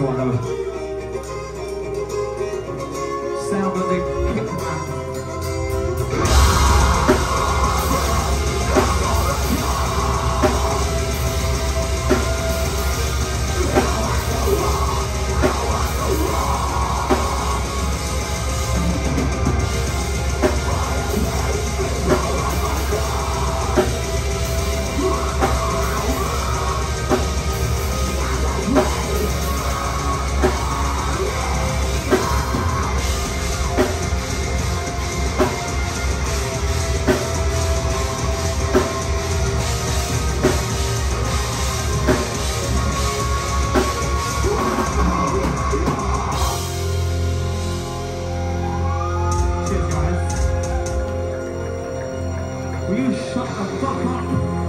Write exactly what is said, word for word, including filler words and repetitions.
going on. Sound of the kick around. Will you shut the fuck up?